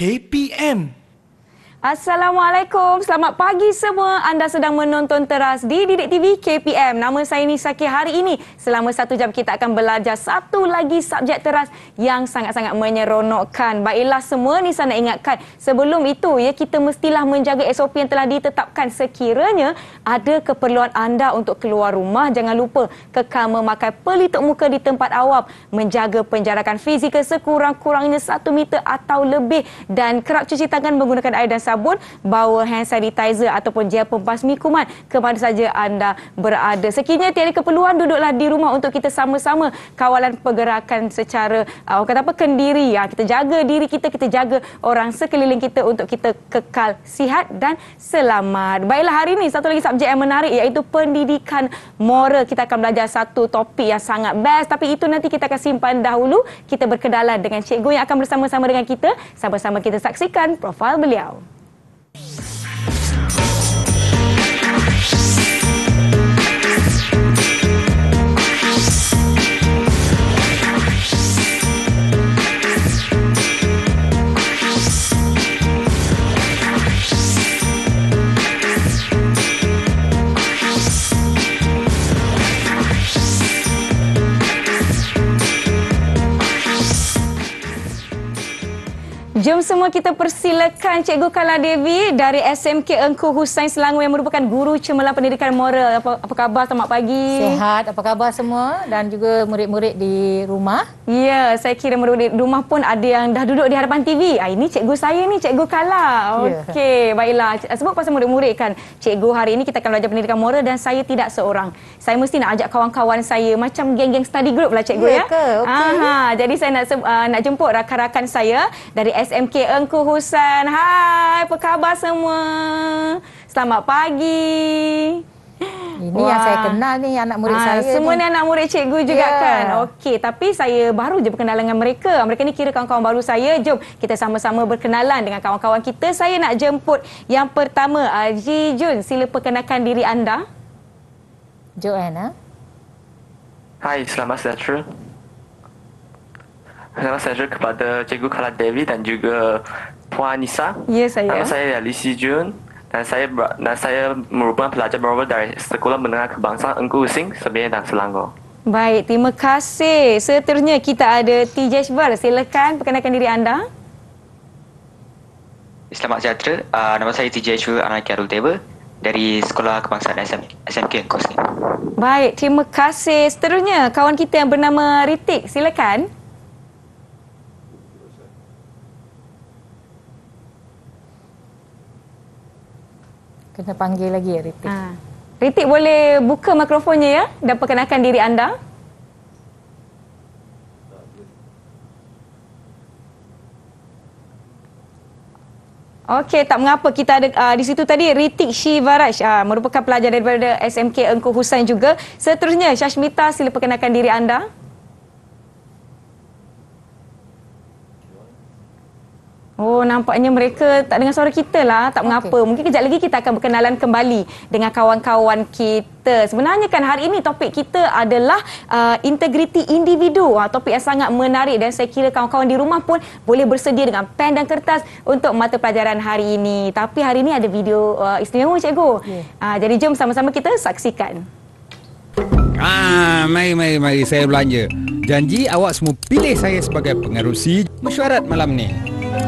KPM. Assalamualaikum, selamat pagi semua. Anda sedang menonton Teras di Didik TV KPM. Nama saya Nisaki. Hari ini selama 1 jam kita akan belajar satu lagi subjek teras yang sangat-sangat menyeronokkan. Baiklah semua, Nisa nak ingatkan, sebelum itu ya, kita mestilah menjaga SOP yang telah ditetapkan. Sekiranya ada keperluan anda untuk keluar rumah, jangan lupa kekal memakai pelitup muka di tempat awam, menjaga penjarakan fizikal sekurang-kurangnya 1 meter atau lebih, dan kerap cuci tangan menggunakan air dan sabun, bawa hand sanitizer ataupun gel pembasmi kuman ke mana saja anda berada. Sekiranya tiada keperluan, duduklah di rumah untuk kita sama-sama kawalan pergerakan secara kendiri. Kita jaga diri kita, kita jaga orang sekeliling kita untuk kita kekal sihat dan selamat. Baiklah, hari ini satu lagi subjek yang menarik iaitu pendidikan moral. Kita akan belajar satu topik yang sangat best, tapi itu nanti kita akan simpan dahulu. Kita berkenalan dengan cikgu yang akan bersama-sama dengan kita. Sama-sama kita saksikan profil beliau. Jom semua kita persilakan Cikgu Kala Devi dari SMK Engku Husain Selangor yang merupakan guru cemerlang pendidikan moral. Apa khabar? Selamat pagi. Sihat. Apa khabar semua dan juga murid-murid di rumah? Ya, saya kira murid di rumah pun ada yang dah duduk di hadapan TV. Ini cikgu saya ni, Cikgu Kala. Okey, baiklah. Sebab pasal murid-murid kan, cikgu hari ini kita akan belajar pendidikan moral dan saya tidak seorang. Saya mesti nak ajak kawan-kawan saya macam geng-geng study group lah cikgu ya. Okay. Jadi saya nak jemput rakan-rakan saya dari SMK Engku Husain. Hai, apa khabar semua? Selamat pagi. Ini yang saya kenal ni, anak murid saya. Semua ni anak murid cikgu juga kan? Okey, tapi saya baru je berkenalan dengan mereka. Mereka ni kira kawan-kawan baru saya. Jom kita sama-sama berkenalan dengan kawan-kawan kita. Saya nak jemput yang pertama, Zijun. Sila perkenalkan diri anda. Joanna. Hai, selamat sejahtera. Nama saya kepada Cikgu Kala Devi dan juga Puan Nisa. Ya, saya. Nama saya Alicia si June dan saya merupakan pelajar baru dari Sekolah Menengah Kebangsaan Engku Husain sebenarnya dan Selangor. Baik, terima kasih. Seterusnya kita ada Tijesh. Silakan perkenalkan diri anda. Selamat sejahtera. Nama saya TJ Chua, anak dari Sekolah Kebangsaan SMK Engku Husain. Baik, terima kasih. Seterusnya kawan kita yang bernama Ritik. Silakan. Kena panggil lagi ya, Ritik. Ritik boleh buka mikrofonnya ya dan perkenalkan diri anda. Okey, tak mengapa. Kita ada di situ tadi Ritik Shivaraj, merupakan pelajar daripada SMK Engku Husain juga. Seterusnya Shashmita, sila perkenalkan diri anda. Oh, nampaknya mereka tak dengar suara kita lah. Tak mengapa. Mungkin kejap lagi kita akan berkenalan kembali dengan kawan-kawan kita. Sebenarnya kan hari ini topik kita adalah integriti individu. Topik yang sangat menarik dan saya kira kawan-kawan di rumah pun boleh bersedia dengan pen dan kertas untuk mata pelajaran hari ini. Tapi hari ini ada video istimewa cikgu. Jadi jom sama-sama kita saksikan. Mari saya belanja. Janji awak semua pilih saya sebagai pengerusi mesyuarat malam ni.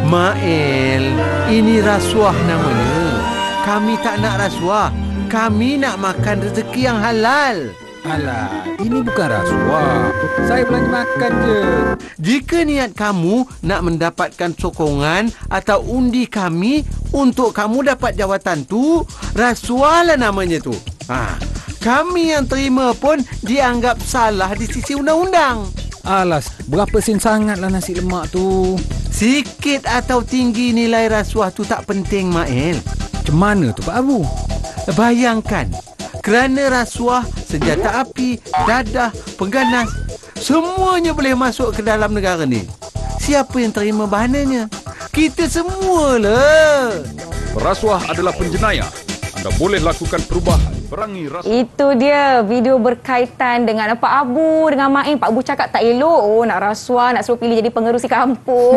Mael, ini rasuah namanya. Kami tak nak rasuah. Kami nak makan rezeki yang halal. Alah, ini bukan rasuah. Saya belanja makan je. Jika niat kamu nak mendapatkan sokongan atau undi kami untuk kamu dapat jawatan tu, rasuahlah namanya tu. Kami yang terima pun dianggap salah di sisi undang-undang. Alas, berapa sen sangatlah nasi lemak tu. Sikit atau tinggi nilai rasuah tu tak penting, Mael. Macam mana tu, Pak Abu? Bayangkan, kerana rasuah, senjata api, dadah, pengganas, semuanya boleh masuk ke dalam negara ni. Siapa yang terima bahanannya? Kita semualah. Rasuah adalah penjenayah. Anda boleh lakukan perubahan Itu dia video berkaitan dengan Pak Abu dengan Maim. Pak Abu cakap tak elok nak rasuah, nak suruh pilih jadi pengerusi kampung.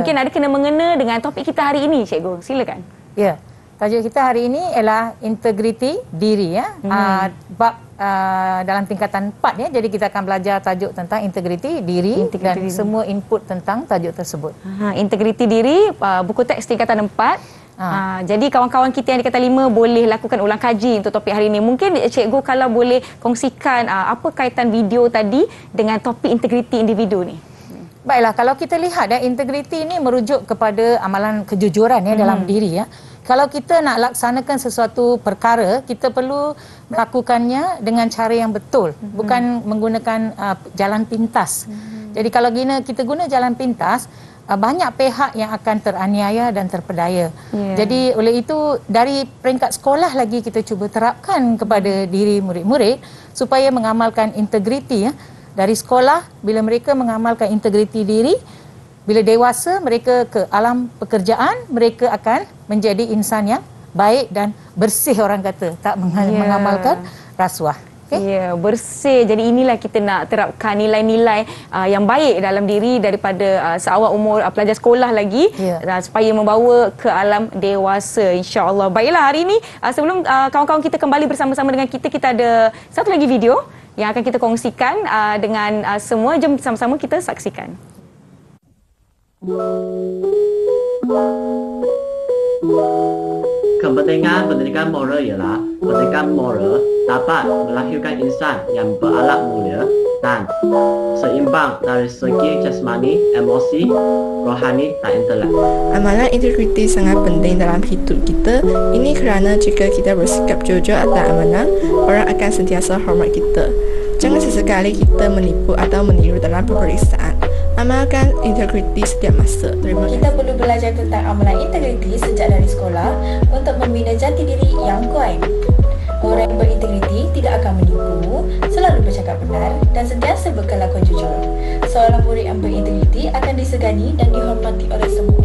Mungkin ada kena mengena dengan topik kita hari ini, cikgu. Silakan. Ya. Tajuk kita hari ini ialah integriti diri ya. Dalam tingkatan 4 ya. Jadi kita akan belajar tajuk tentang integriti diri dan semua input tentang tajuk tersebut. Integriti diri buku teks tingkatan 4. Jadi kawan-kawan kita yang di Kata 5 boleh lakukan ulang kaji untuk topik hari ini. Mungkin cikgu kalau boleh kongsikan apa kaitan video tadi dengan topik integriti individu ni. Baiklah, kalau kita lihat ya, integriti ini merujuk kepada amalan kejujuran ya dalam diri ya. Kalau kita nak laksanakan sesuatu perkara, kita perlu melakukannya dengan cara yang betul, bukan menggunakan jalan pintas. Jadi kalau kita guna jalan pintas, banyak pihak yang akan teraniaya dan terpedaya. Jadi oleh itu dari peringkat sekolah lagi kita cuba terapkan kepada diri murid-murid supaya mengamalkan integriti ya. Dari sekolah bila mereka mengamalkan integriti diri, bila dewasa mereka ke alam pekerjaan, mereka akan menjadi insan yang baik dan bersih, orang kata, tak mengamalkan rasuah. Ya, bersih. Jadi inilah kita nak terapkan nilai-nilai yang baik dalam diri daripada seawal umur pelajar sekolah lagi supaya membawa ke alam dewasa, insya-Allah. Baiklah, hari ini sebelum kawan-kawan kita kembali bersama-sama dengan kita, kita ada satu lagi video yang akan kita kongsikan dengan semua. Jom sama-sama kita saksikan. Kepentingan pendidikan moral ialah pendidikan moral dapat melahirkan insan yang berakhlak mulia dan seimbang dari segi jasmani, emosi, rohani dan intelek. Amalan integriti sangat penting dalam hidup kita. Ini kerana jika kita bersikap jujur atau amanah, orang akan sentiasa hormat kita. Jangan sesekali kita menipu atau meniru dalam peperiksaan. Amalkan integriti setiap masa. Terima kasih. Kita perlu belajar tentang amalan integriti sejak dari sekolah untuk membina jati diri yang kuat. Orang yang berintegriti tidak akan menipu, selalu bercakap benar dan sentiasa berkelakuan jujur. Seorang murid yang berintegriti akan disegani dan dihormati oleh semua.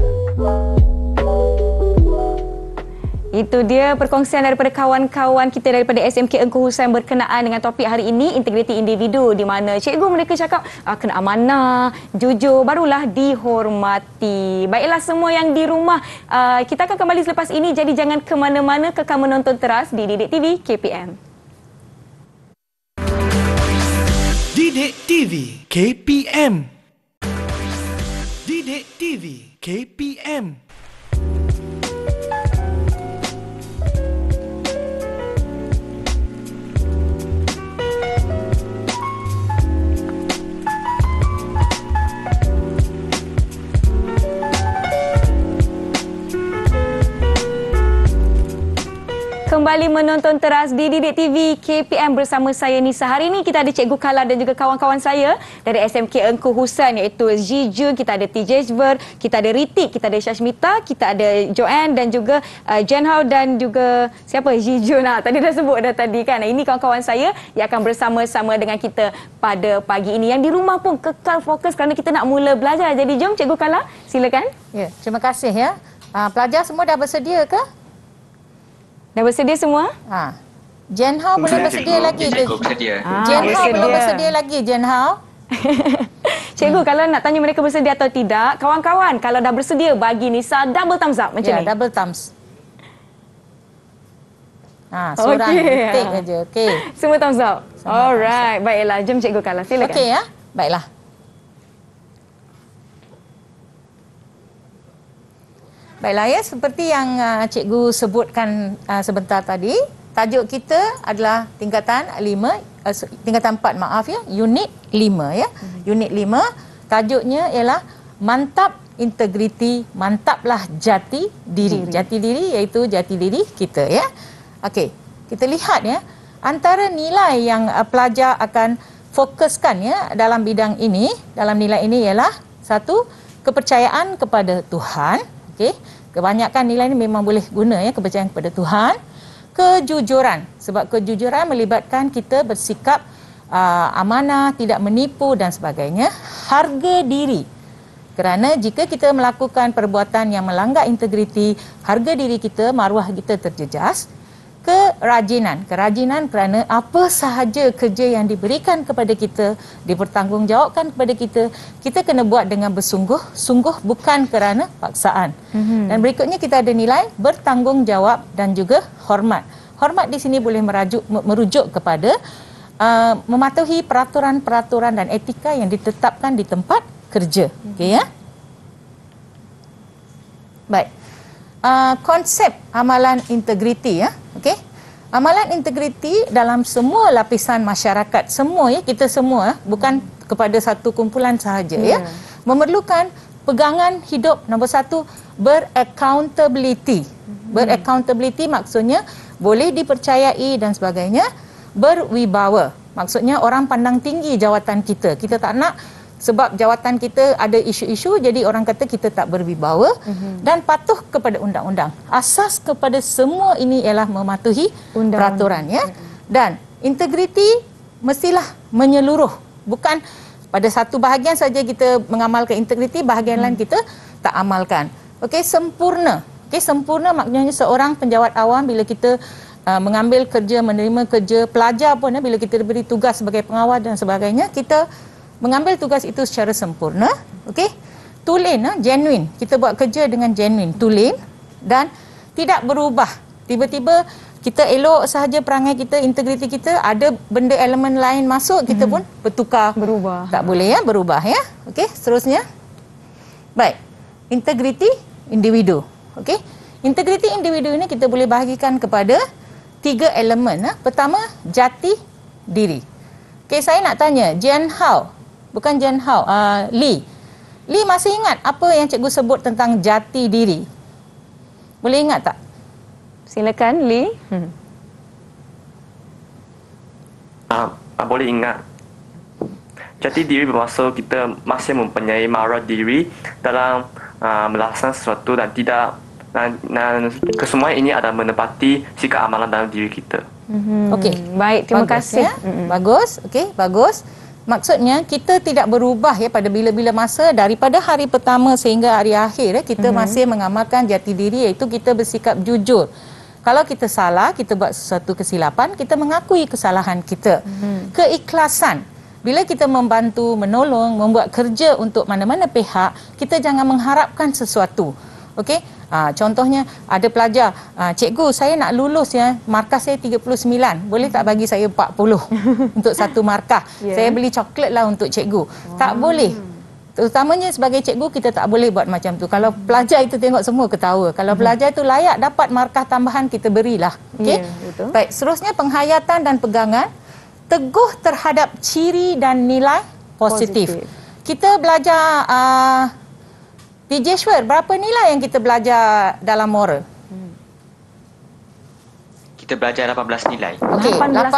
Itu dia perkongsian daripada kawan-kawan kita daripada SMK Engku Husain berkenaan dengan topik hari ini, integriti individu, di mana cikgu mereka cakap kena amanah, jujur, barulah dihormati. Baiklah semua yang di rumah, kita akan kembali selepas ini, jadi jangan ke mana-mana, kekal menonton teras di Didik TV KPM. Didik TV KPM. Didik TV KPM. Kembali menonton teras di Didik TV KPM bersama saya Nisa. Hari ini kita ada Cikgu Kala dan juga kawan-kawan saya dari SMK Engku Husain, iaitu Zijun, kita ada Tijesh, kita ada Ritik, kita ada Shashmita, kita ada Joanna dan juga Jian Hao dan juga siapa? Zijun. Tadi dah sebut dah tadi kan. Ini kawan-kawan saya yang akan bersama-sama dengan kita pada pagi ini. Yang di rumah pun kekal fokus kerana kita nak mula belajar. Jadi jom Cikgu Kala, silakan. Ya, terima kasih ya. Pelajar semua dah bersedia ke? Dah bersedia semua? Jian Hao belum bersedia lagi. Jian Hao belum bersedia lagi, Jian Hao. Cikgu, kalau nak tanya mereka bersedia atau tidak, kawan-kawan kalau dah bersedia bagi Nisa double thumbs up macam ni. Double thumbs. Seorang take aja. Okey. Semua thumbs up. Alright, baiklah. Jom Cikgu Kala, silakan. Okey ya. Baiklah. Baiklah ya, seperti yang cikgu sebutkan sebentar tadi, tajuk kita adalah tingkatan 4 maaf ya, unit 5 ya. Unit 5 tajuknya ialah mantap integriti, mantaplah jati diri. Jati diri iaitu jati diri kita ya. Okey, kita lihat ya, antara nilai yang pelajar akan fokuskan ya dalam bidang ini, dalam nilai ini ialah satu, kepercayaan kepada Tuhan. Okay. Kebanyakan nilai ini memang boleh guna ya, kepercayaan kepada Tuhan, kejujuran, sebab kejujuran melibatkan kita bersikap amanah, tidak menipu dan sebagainya, harga diri, kerana jika kita melakukan perbuatan yang melanggar integriti, harga diri kita, maruah kita terjejas, Kerajinan kerana apa sahaja kerja yang diberikan kepada kita, dipertanggungjawabkan kepada kita, kita kena buat dengan bersungguh-sungguh, bukan kerana paksaan. Dan berikutnya kita ada nilai bertanggungjawab dan juga hormat. Hormat di sini boleh merujuk kepada mematuhi peraturan-peraturan dan etika yang ditetapkan di tempat kerja. Okey ya? Baik. Konsep amalan integriti ya. Okey. Amalan integriti dalam semua lapisan masyarakat, semua ya, kita semua bukan kepada satu kumpulan sahaja ya. Memerlukan pegangan hidup nombor satu, beraccountability. Beraccountability maksudnya boleh dipercayai dan sebagainya. Berwibawa maksudnya orang pandang tinggi jawatan kita. Kita tak nak sebab jawatan kita ada isu-isu, jadi orang kata kita tak berwibawa. Dan patuh kepada undang-undang. Asas kepada semua ini ialah mematuhi peraturan ya. Dan integriti mestilah menyeluruh. Bukan pada satu bahagian saja kita mengamalkan integriti, bahagian lain kita tak amalkan. Okey, sempurna. Okey, sempurna maknanya seorang penjawat awam bila kita mengambil kerja, menerima kerja, pelajar pun bila kita diberi tugas sebagai pengawal dan sebagainya, kita mengambil tugas itu secara sempurna, okey? Tulen, genuine. Kita buat kerja dengan genuine, tulen dan tidak berubah. Tiba-tiba kita elok sahaja perangai kita, integriti kita, ada benda elemen lain masuk, kita pun bertukar, berubah. Tak boleh ya, berubah ya. Okey, seterusnya. Baik. Integriti individu. Okey. Integriti individu ini kita boleh bahagikan kepada tiga elemen. Pertama, jati diri. Okey, saya nak tanya, Jian Hao, bukan Jian Hao, Lee. Lee masih ingat apa yang cikgu sebut tentang jati diri? Boleh ingat tak? Silakan Lee. Boleh ingat. Jati diri bermaksud kita masih mempunyai maruah diri dalam melaksanakan sesuatu dan tidak. Dan kesemua ini ada menepati sikap amalan dalam diri kita. Okey, baik, terima kasih. Ya? Bagus, okey, bagus. Maksudnya kita tidak berubah ya pada bila-bila masa, daripada hari pertama sehingga hari akhir ya, kita masih mengamalkan jati diri, iaitu kita bersikap jujur. Kalau kita salah, kita buat sesuatu kesilapan, kita mengakui kesalahan kita. Keikhlasan. Bila kita membantu, menolong, membuat kerja untuk mana-mana pihak, kita jangan mengharapkan sesuatu. Okey, contohnya ada pelajar, cikgu saya nak lulus ya, markah saya 39, boleh tak bagi saya 40 untuk satu markah, saya beli coklat lah untuk cikgu. Tak boleh, terutamanya sebagai cikgu kita tak boleh buat macam tu. Kalau pelajar itu tengok semua ketawa, kalau pelajar itu layak dapat markah tambahan, kita berilah. Okey, baik, seterusnya penghayatan dan pegangan, teguh terhadap ciri dan nilai positif. Kita belajar Tijesh, berapa nilai yang kita belajar dalam moral? Kita belajar 18 nilai. Okey, 18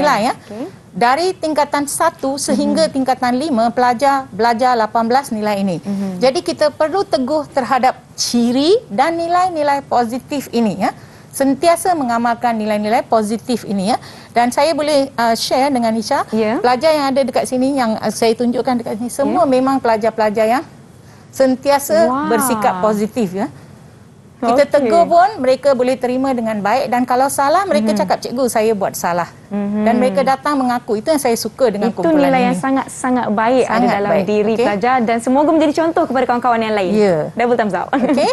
nilai ya. Okay. Dari tingkatan 1 sehingga tingkatan 5, pelajar belajar 18 nilai ini. Jadi kita perlu teguh terhadap ciri dan nilai-nilai positif ini ya. Sentiasa mengamalkan nilai-nilai positif ini ya. Dan saya boleh share dengan Nisha, pelajar yang ada dekat sini, yang saya tunjukkan dekat sini, semua memang pelajar-pelajar yang sentiasa bersikap positif ya. Kita tegur pun mereka boleh terima dengan baik, dan kalau salah mereka cakap, cikgu saya buat salah, dan mereka datang mengaku. Itu yang saya suka dengan kumpulan ini. Itu nilai yang sangat-sangat baik, sangat ada dalam diri pelajar, dan semoga menjadi contoh kepada kawan-kawan yang lain. Double thumbs up. Okey.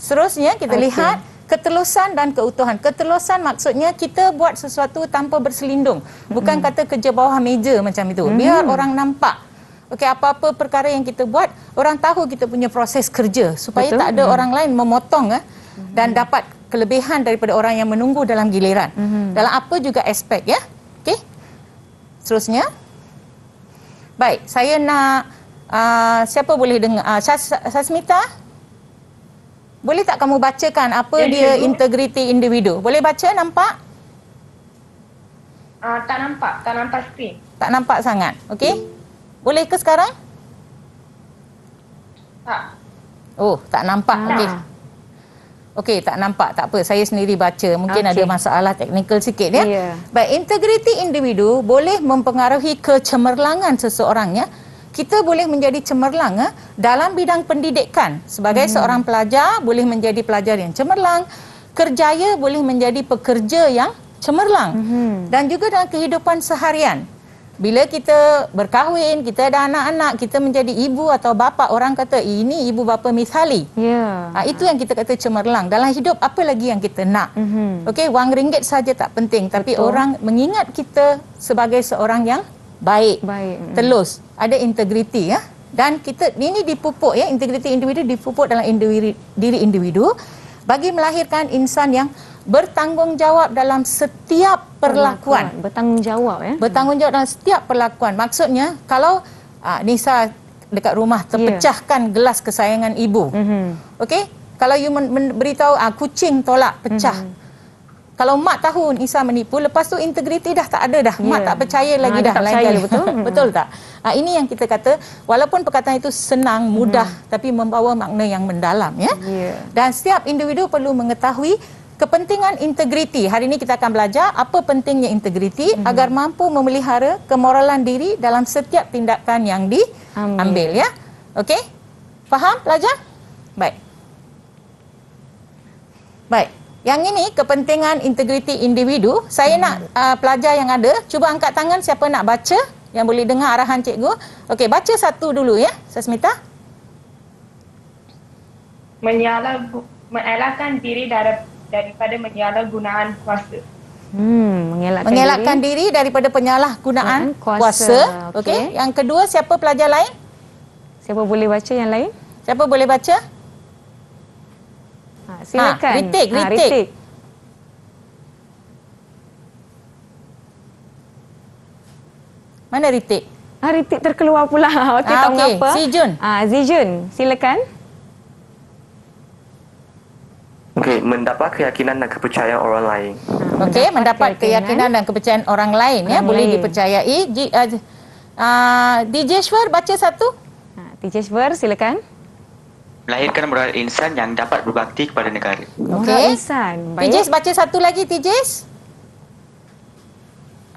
Seterusnya kita lihat ketelusan dan keutuhan. Ketelusan maksudnya kita buat sesuatu tanpa berselindung. Bukan kata kerja bawah meja macam itu. Biar orang nampak. Okey, apa-apa perkara yang kita buat, orang tahu kita punya proses kerja, supaya tak ada orang lain memotong dan dapat kelebihan daripada orang yang menunggu dalam giliran. Dalam apa juga aspek ya. Okey. Seterusnya. Baik, saya nak siapa boleh dengar, Shashmita? Boleh tak kamu bacakan apa dia integriti individu? Boleh baca, nampak? Tak nampak skrin. Tak nampak sangat. Okey. Boleh ke sekarang? Tak. Oh, tak nampak. Okey. Okey, tak nampak. Tak apa. Saya sendiri baca. Mungkin ada masalah teknikal sikit ya. Baik, integriti individu boleh mempengaruhi kecemerlangan seseorang ya. Kita boleh menjadi cemerlang dalam bidang pendidikan. Sebagai seorang pelajar, boleh menjadi pelajar yang cemerlang. kerjaya boleh menjadi pekerja yang cemerlang. Dan juga dalam kehidupan seharian. Bila kita berkahwin, kita ada anak-anak, kita menjadi ibu atau bapa, orang kata ini ibu bapa misali. Yeah. Itu yang kita kata cemerlang. Dalam hidup apa lagi yang kita nak? Okey, RM1 saja tak penting, tapi orang mengingat kita sebagai seorang yang baik, telus, ada integriti ya. Dan kita ini dipupuk ya, integriti individu dipupuk dalam diri individu bagi melahirkan insan yang bertanggungjawab dalam setiap perlakuan. Bertanggungjawab ya. Bertanggungjawab dalam setiap perlakuan. Maksudnya kalau Nisa dekat rumah terpecahkan gelas kesayangan ibu. Okey? Kalau you beritahu kucing tolak pecah. Kalau mak tahu Nisa menipu, lepas tu integriti dah tak ada dah. Mak tak percaya lagi dah. Betul? Betul tak? Ini yang kita kata, walaupun perkataan itu senang, mudah, tapi membawa makna yang mendalam ya. Dan setiap individu perlu mengetahui kepentingan integriti. Hari ini kita akan belajar apa pentingnya integriti agar mampu memelihara kemoralan diri dalam setiap tindakan yang diambil ya. Okey? Faham pelajar? Baik. Baik. Yang ini kepentingan integriti individu. Saya nak pelajar yang ada, cuba angkat tangan siapa nak baca yang boleh dengar arahan cikgu. Okey, baca satu dulu ya, Shashmita. Mengelakkan diri daripada penyalahgunaan kuasa. Mengelakkan diri daripada penyalahgunaan kuasa. Okey. Yang kedua, siapa pelajar lain? Siapa boleh baca yang lain? Siapa boleh baca? Silakan. Ritik. Mana Ritik? Ritik terkeluar pula. Okey. Zijun. Zijun, silakan. Okey, mendapat keyakinan dan kepercayaan orang lain. Okey, mendapat keyakinan dan kepercayaan orang lain ya, boleh dipercayai. Tijesh baca satu. Tijesh, silakan. Melahirkan moral insan yang dapat berbakti kepada negara. Okey. Tijesh baca satu lagi, Tijesh.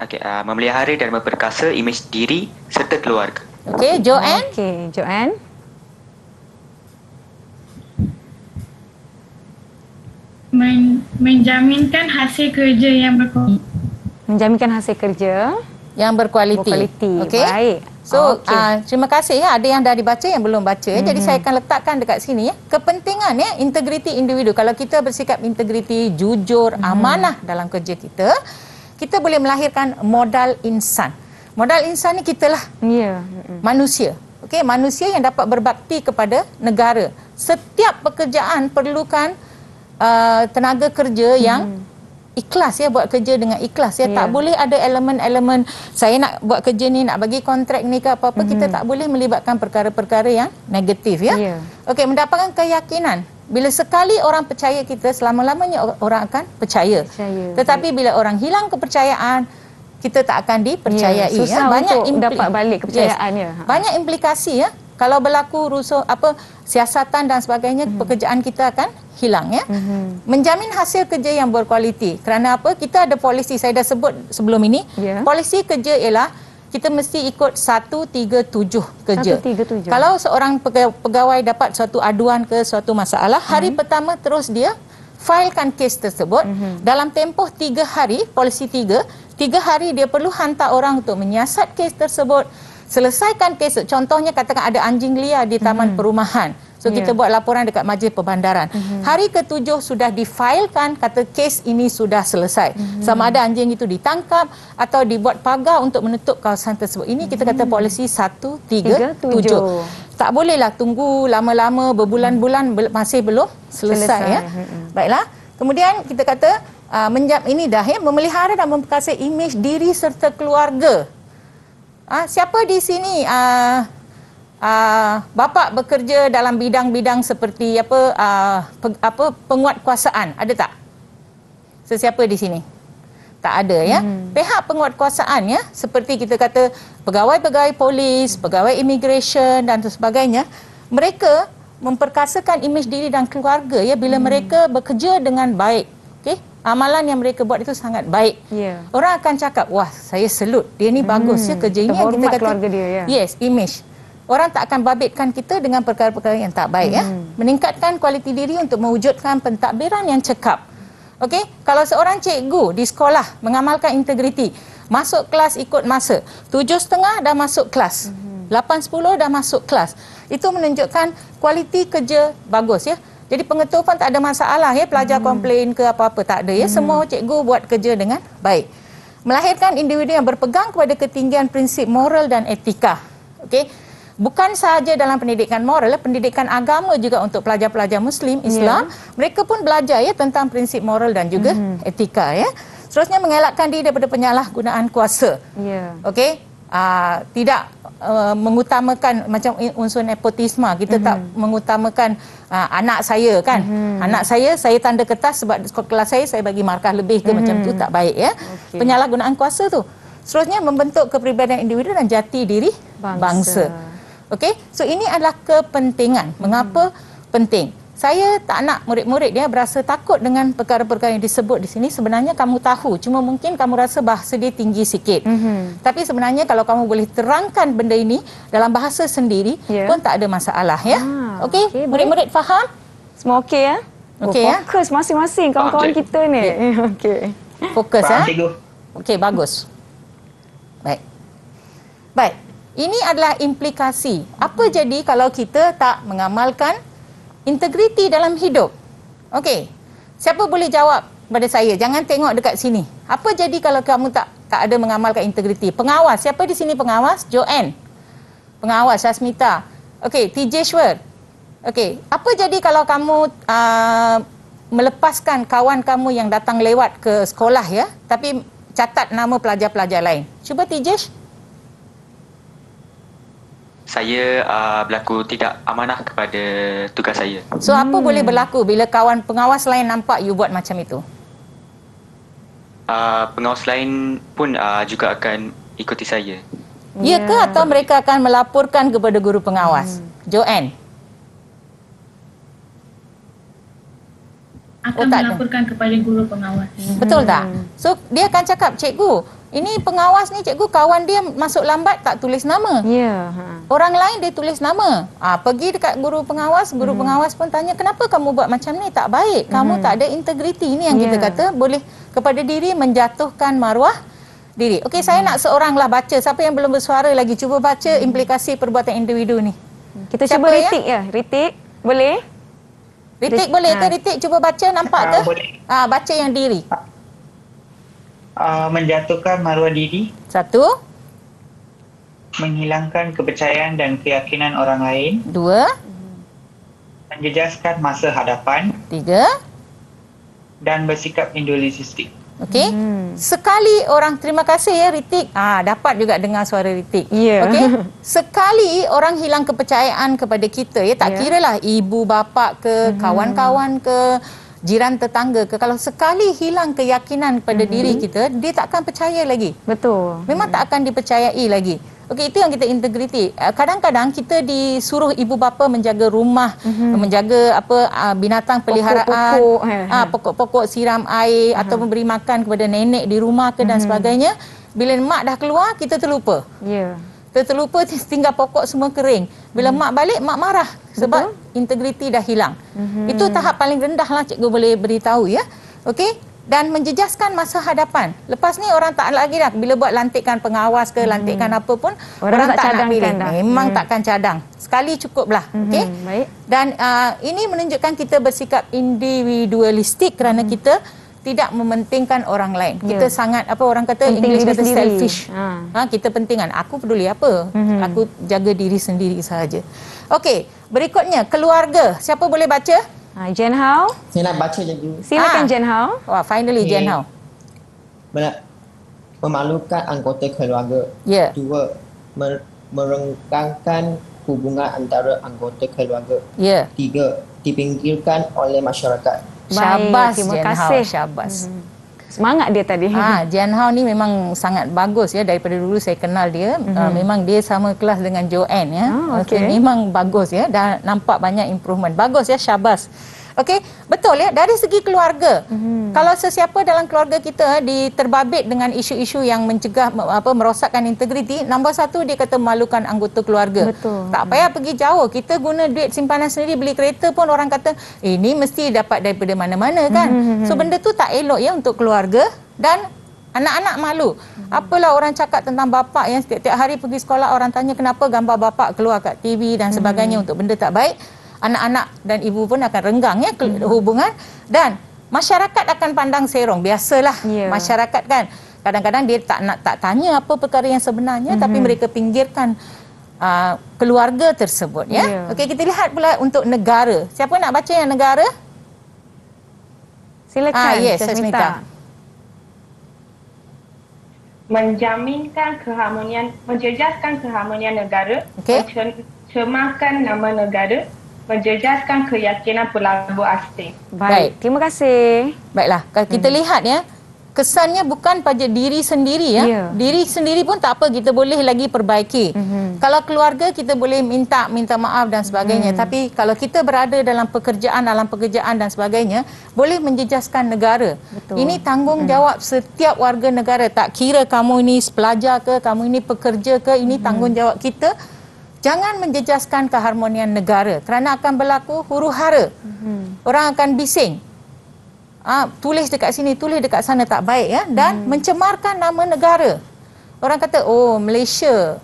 Okey, memelihara dan memperkasa imej diri serta keluarga. Okey, Joanna. Okey, Joanna. Menjaminkan hasil kerja yang berkualiti. Menjaminkan hasil kerja yang berkualiti. Okey. Baik. So, terima kasih ya, ada yang dah dibaca yang belum baca. Jadi saya akan letakkan dekat sini ya. Kepentingan ya integriti individu. Kalau kita bersikap integriti, jujur, amanah dalam kerja kita, kita boleh melahirkan modal insan. Modal insan ni kitalah. Manusia. Okey, manusia yang dapat berbakti kepada negara. Setiap pekerjaan perlukan tenaga kerja yang ikhlas ya, buat kerja dengan ikhlas ya. Tak boleh ada elemen-elemen saya nak buat kerja ni, nak bagi kontrak ni ke apa-apa. Kita tak boleh melibatkan perkara-perkara yang negatif ya. Okey, mendapatkan keyakinan. Bila sekali orang percaya kita, selama-lamanya orang akan percaya. Tetapi bila orang hilang kepercayaan, kita tak akan dipercayai ya. Banyak dapat balik kepercayaannya. Banyak implikasi ya. Kalau berlaku rusuh siasatan dan sebagainya, pekerjaan kita akan hilang ya. Menjamin hasil kerja yang berkualiti. Kerana apa? Kita ada polisi, saya dah sebut sebelum ini. Polisi kerja ialah kita mesti ikut 137 kerja. 137. Kalau seorang pegawai dapat suatu aduan ke suatu masalah, hari pertama terus dia failkan kes tersebut. Dalam tempoh 3 hari, polisi 3 hari dia perlu hantar orang untuk menyiasat kes tersebut, selesaikan kes. Contohnya katakan ada anjing liar di taman perumahan. So, kita buat laporan dekat Majlis Perbandaran. Hari ke-7 sudah difailkan, kata kes ini sudah selesai. Sama ada anjing itu ditangkap atau dibuat pagar untuk menutup kawasan tersebut. Ini kita kata polisi 137. Tak bolehlah tunggu lama-lama, berbulan-bulan masih belum selesai. Ya. Baiklah. Kemudian kita kata, ini dah ya, memelihara dan memperkasa imej diri serta keluarga. Siapa di sini... bapa bekerja dalam bidang-bidang seperti penguatkuasaan, ada tak? Sesiapa di sini? Tak ada ya. Pihak penguatkuasaan ya, seperti kita kata pegawai-pegawai polis, pegawai immigration dan sebagainya, mereka memperkasakan imej diri dan keluarga ya bila mereka bekerja dengan baik. Okey, amalan yang mereka buat itu sangat baik. Orang akan cakap, "Wah, saya salut. Dia ni bagus ya kerja ini." Kita kata keluarga dia ya. Yes, imej. Orang tak akan babitkan kita dengan perkara-perkara yang tak baik ya. Meningkatkan kualiti diri untuk mewujudkan pentadbiran yang cekap. Okey, kalau seorang cikgu di sekolah mengamalkan integriti, masuk kelas ikut masa, 7.30 dah masuk kelas, 8.10 dah masuk kelas. Itu menunjukkan kualiti kerja bagus ya. Jadi pengetua pun tak ada masalah ya, pelajar komplain ke apa-apa tak ada ya. Semua cikgu buat kerja dengan baik. Melahirkan individu yang berpegang kepada ketinggian prinsip moral dan etika. Okey. Bukan sahaja dalam pendidikan moral, pendidikan agama juga untuk pelajar-pelajar Muslim, Islam, mereka pun belajar ya tentang prinsip moral dan juga etika ya. Seterusnya mengelakkan diri daripada penyalahgunaan kuasa. Okey. Tidak mengutamakan macam unsur nepotisme, kita tak mengutamakan anak saya kan, anak saya tanda kertas sebab kelas saya bagi markah lebih ke, macam tu tak baik ya, penyalahgunaan kuasa tu. Seterusnya membentuk kepribadian individu dan jati diri bangsa. Okey, so ini adalah kepentingan. Mengapa penting? Saya tak nak murid-murid dia berasa takut dengan perkara-perkara yang disebut di sini. Sebenarnya kamu tahu, cuma mungkin kamu rasa bahasa dia tinggi sikit. Tapi sebenarnya kalau kamu boleh terangkan benda ini dalam bahasa sendiri, pun tak ada masalah ya. Okey, okay, murid-murid faham? Semua okey ya? Okey ya. Fokus masing-masing kawan-kawan kita ni. Okey. Fokus ya. Okey, bagus. Baik. Baik. Ini adalah implikasi. Apa jadi kalau kita tak mengamalkan integriti dalam hidup? Okey. Siapa boleh jawab pada saya? Jangan tengok dekat sini. Apa jadi kalau kamu tak ada mengamalkan integriti? Pengawas, siapa di sini pengawas? Joanna. Pengawas Shashmita. Okey, TJ Chua. Okey, apa jadi kalau kamu melepaskan kawan kamu yang datang lewat ke sekolah ya, tapi catat nama pelajar-pelajar lain? Cuba Tijesh. Saya berlaku tidak amanah kepada tugas saya. So apa boleh berlaku bila kawan pengawas lain nampak you buat macam itu? Pengawas lain pun juga akan ikuti saya. Ya ke, atau mereka akan melaporkan kepada guru pengawas? Joanne. Akan melaporkan kepada guru pengawas. Betul tak? So dia akan cakap, cikgu, ini pengawas ni cikgu, kawan dia masuk lambat tak tulis nama. Orang lain dia tulis nama. Pergi dekat guru pengawas, guru pengawas pun tanya, kenapa kamu buat macam ni? Tak baik. Kamu tak ada integriti. Ini yang kita kata boleh kepada diri, menjatuhkan maruah diri. Okey, saya nak seoranglah baca. Siapa yang belum bersuara lagi, cuba baca implikasi perbuatan individu ni. Kita cuba Ritik ya? Ritik, boleh? Ritik boleh ke Ritik? Cuba baca, nampak ke? Boleh. Baca yang diri. Menjatuhkan maruah diri. Satu. Menghilangkan kepercayaan dan keyakinan orang lain. Dua. Menjejaskan masa hadapan. Tiga. Dan bersikap individualistik. Okey. Sekali orang, terima kasih ya Ritik. Dapat juga dengar suara Ritik. Okey. Sekali orang hilang kepercayaan kepada kita ya, tak kiralah ibu bapa ke, kawan-kawan ke, jiran tetangga ke, kalau sekali hilang keyakinan pada diri kita, dia tak akan percaya lagi. Betul. Memang tak akan dipercayai lagi. Okey, itu yang kita integriti. Kadang-kadang kita disuruh ibu bapa menjaga rumah, menjaga apa binatang peliharaan, pokok-pokok, siram air, atau memberi makan kepada nenek di rumah ke dan sebagainya. Bila mak dah keluar, kita terlupa. Kita terlupa, tinggal pokok semua kering. Bila mak balik, mak marah sebab integriti dah hilang. Itu tahap paling rendah lah cikgu boleh beritahu ya. Okey, dan menjejaskan masa hadapan. Lepas ni orang tak lagi dah, bila buat lantikan pengawas ke, lantikan apa pun, orang tak nak pilih. Memang takkan cadang. Sekali cukuplah. Okey. Dan ini menunjukkan kita bersikap individualistik kerana kita tidak mementingkan orang lain. Kita sangat, apa orang kata, English kata selfish. Kita pentingan. Aku peduli apa? Aku jaga diri sendiri sahaja. Okey, berikutnya, keluarga. Siapa boleh baca? Jian Hao. Saya nak baca je dulu. Silakan Jian Hao. Wah, finally Jian Hao. Memalukan anggota keluarga. Dua, merengkangkan hubungan antara anggota keluarga. Tiga, dipinggirkan oleh masyarakat. Syabas, terima kasih. Syabas. Semangat dia tadi. Jian Hao ni memang sangat bagus ya, daripada dulu saya kenal dia. Memang dia sama kelas dengan Joanne ya. Memang bagus ya, dah nampak banyak improvement. Bagus ya, syabas. Okey, betul ya, dari segi keluarga. Kalau sesiapa dalam keluarga kita diterbabit dengan isu-isu yang mencegah merosakkan integriti, nombor satu dia kata malukan anggota keluarga. Betul. Tak payah pergi jauh, kita guna duit simpanan sendiri beli kereta pun orang kata, ini mesti dapat daripada mana-mana kan. So benda tu tak elok ya untuk keluarga dan anak-anak malu. Apalah orang cakap tentang bapak yang setiap-tiap hari pergi sekolah orang tanya kenapa gambar bapak keluar kat TV dan sebagainya untuk benda tak baik. Anak-anak dan ibu pun akan renggang ya hubungan dan masyarakat akan pandang serong. Biasalah masyarakat kan. Kadang-kadang dia tak nak tak tanya apa perkara yang sebenarnya tapi mereka pinggirkan keluarga tersebut ya. Okey, kita lihat pula untuk negara. Siapa nak baca yang negara? Silakan. Shashmita. Menjaminkan keharmonian, menjejaskan keharmonian negara, mencermahkan nama negara, menjejaskan keyakinan pelabur asing. Baik, terima kasih. Baiklah, kita lihat ya, kesannya bukan pada diri sendiri ya. Diri sendiri pun tak apa, kita boleh lagi perbaiki. Kalau keluarga kita boleh minta maaf dan sebagainya, tapi kalau kita berada dalam pekerjaan, dalam pekerjaan dan sebagainya, boleh menjejaskan negara. Ini tanggungjawab setiap warga negara, tak kira kamu ini pelajar ke, kamu ini pekerja ke, ini tanggungjawab kita. Jangan menjejaskan keharmonian negara kerana akan berlaku huru-hara. Orang akan bising. Tulis dekat sini, tulis dekat sana tak baik ya. Dan mencemarkan nama negara. Orang kata, oh Malaysia